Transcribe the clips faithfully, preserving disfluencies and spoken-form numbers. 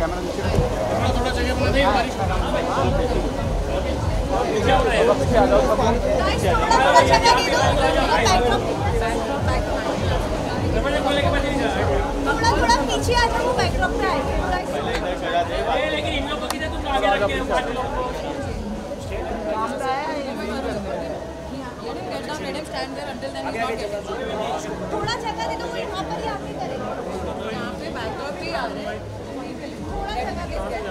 थोड़ा जगह दे दो वो यहाँ पर ही आके करेगा। यहाँ पे बैकअप भी आ रहा है। थोड़ा जगह दे दो।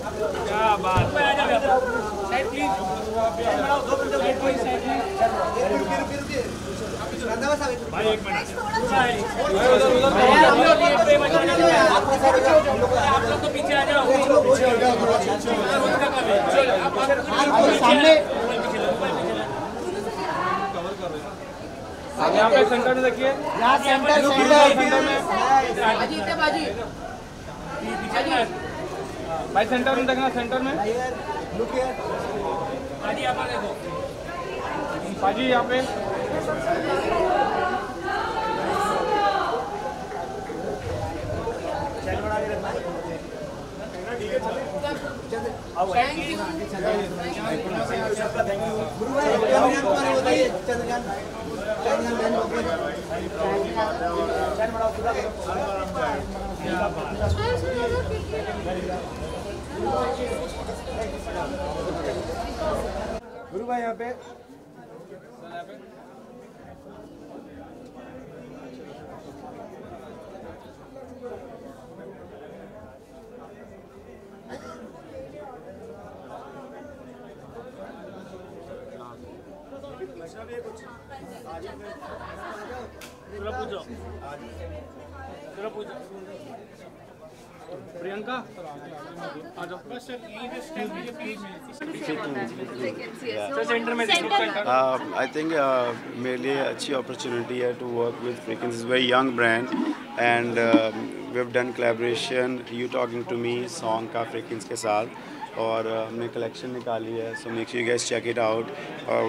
क्या बात है आ जाओ सेट प्लीज सेट बनाओ दो बंदे वेट कोई सेट नहीं रुकिए रुकिए रुकिए भाई एक मिनट आप लोग तो पीछे आ जाओ सामने यहाँ पे सेंटर में देखिए यहाँ सेंटर सेंटर बाजी भाई सेंटर में देखना सेंटर में बाजी यहाँ पर देखो बाजी यहाँ पे गुरु भाई यहाँ पे प्रियंका आ जाओ बस सर लीव इस टाइम पे प्लीज सेंटर में आई थिंक मेरे लिए अच्छी अपॉर्चुनिटी है to work with Freakins is very young brand and we have done collaboration you talking to me song का फ्रीकिंस के साथ और हमने कलेक्शन निकाली है so make sure you guys check it out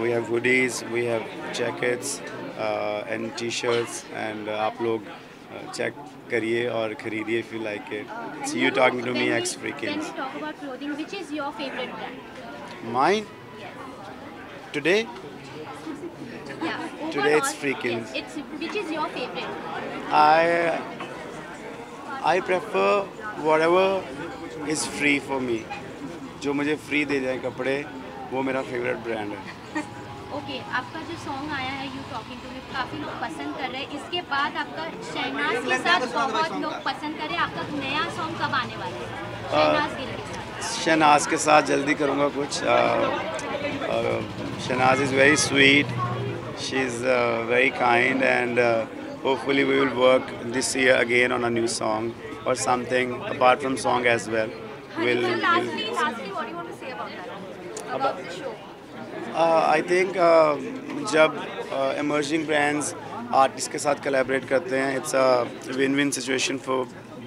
we have hoodies we have jackets and T-shirts and आप लोग check करिए और खरीदिए if you like it it's you talking to me X Freakins talk about clothing which is your favourite brand mine today today it's Freakins it's which is your favourite I I prefer whatever is free for me जो मुझे free दे जाए कपड़े वो मेरा favourite brand है okay okay, आपका जो सॉन्ग आया है यू टॉकिंग टू मी काफ़ी लोग पसंद कर रहे हैं इसके बाद आपका शहनाज के साथ बहुत लोग पसंद कर रहे हैं आपका नया सॉन्ग कब आने वाला है शहनाज गिल के साथ शहनाज के साथ जल्दी करूँगा कुछ Shehnaaz is very sweet she is very kind and hopefully we will work this year again on a new song और something apart from song as well will I think जब इमर्जिंग ब्रांड्स आर्टिस्ट के साथ collaborate करते हैं it's a win win situation for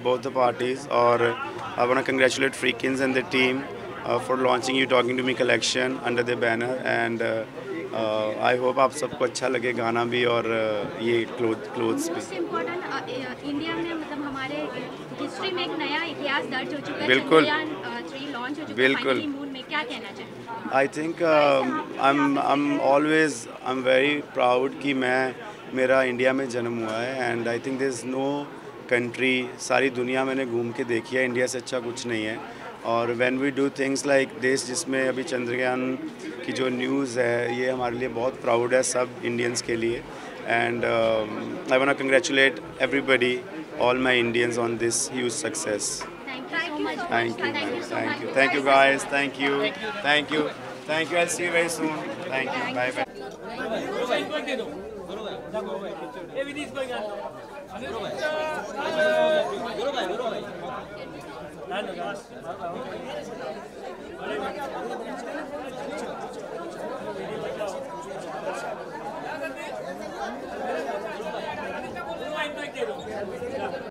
both the parties और I want to congratulate Freakins and the team for launching you talking to me collection under the banner and I hope आप सबको अच्छा लगे गाना भी और uh, ये cloth clothes भी इंडिया में मतलब हमारे हिस्ट्री में एक नया इतिहास दर्ज हो चुका है बिल्कुल बिल्कुल क्या कहना चाहिए I think I am always I am very proud कि मैं मेरा इंडिया में जन्म हुआ है and I think there is no country सारी दुनिया मैंने घूम के देखी है इंडिया से अच्छा कुछ नहीं है और when we do things like this जिसमें अभी चंद्रयान की जो न्यूज़ है ये हमारे लिए बहुत प्राउड है सब इंडियंस के लिए and I want to congratulate everybody all my Indians on this huge success Thank you, thank you, thank you, thank you guys, thank you, thank you, thank you. I'll see you very soon. Thank you. Bye bye. Bye bye.